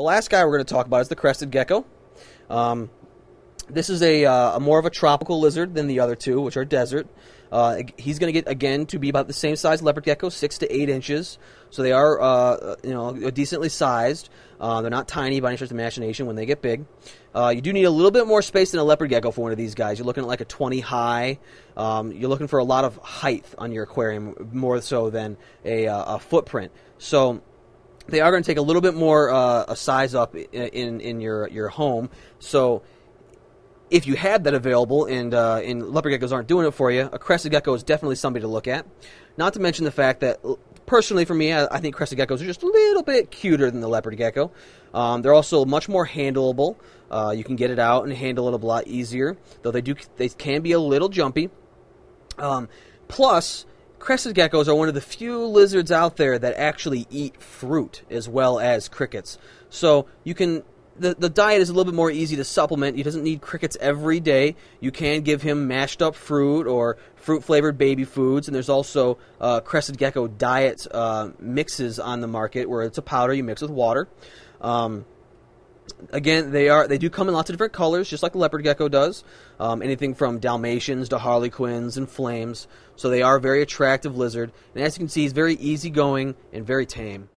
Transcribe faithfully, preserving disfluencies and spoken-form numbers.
The last guy we're going to talk about is the crested gecko. Um, this is a, uh, a more of a tropical lizard than the other two, which are desert. Uh, he's going to get, again, to be about the same size leopard gecko, six to eight inches. So they are, uh, you know, decently sized. Uh, they're not tiny by any stretch of the imagination when they get big. Uh, you do need a little bit more space than a leopard gecko for one of these guys. You're looking at like a twenty high. Um, you're looking for a lot of height on your aquarium, more so than a, uh, a footprint. So they are going to take a little bit more uh, a size up in, in, in your, your home. So if you had that available, and, uh, and leopard geckos aren't doing it for you, a crested gecko is definitely somebody to look at. Not to mention the fact that, personally for me, I, I think crested geckos are just a little bit cuter than the leopard gecko. Um, they're also much more handleable. Uh, you can get it out and handle it a lot easier, though they do they can be a little jumpy. Um, plus, crested geckos are one of the few lizards out there that actually eat fruit as well as crickets. So you can... The, the diet is a little bit more easy to supplement. He doesn't need crickets every day. You can give him mashed up fruit or fruit-flavored baby foods, and there's also uh, crested gecko diet uh, mixes on the market where it's a powder you mix with water. Um, again, they are they do come in lots of different colors, just like the leopard gecko does. Um, anything from Dalmatians to Harlequins and Flames. So they are a very attractive lizard. And as you can see, he's very easygoing and very tame.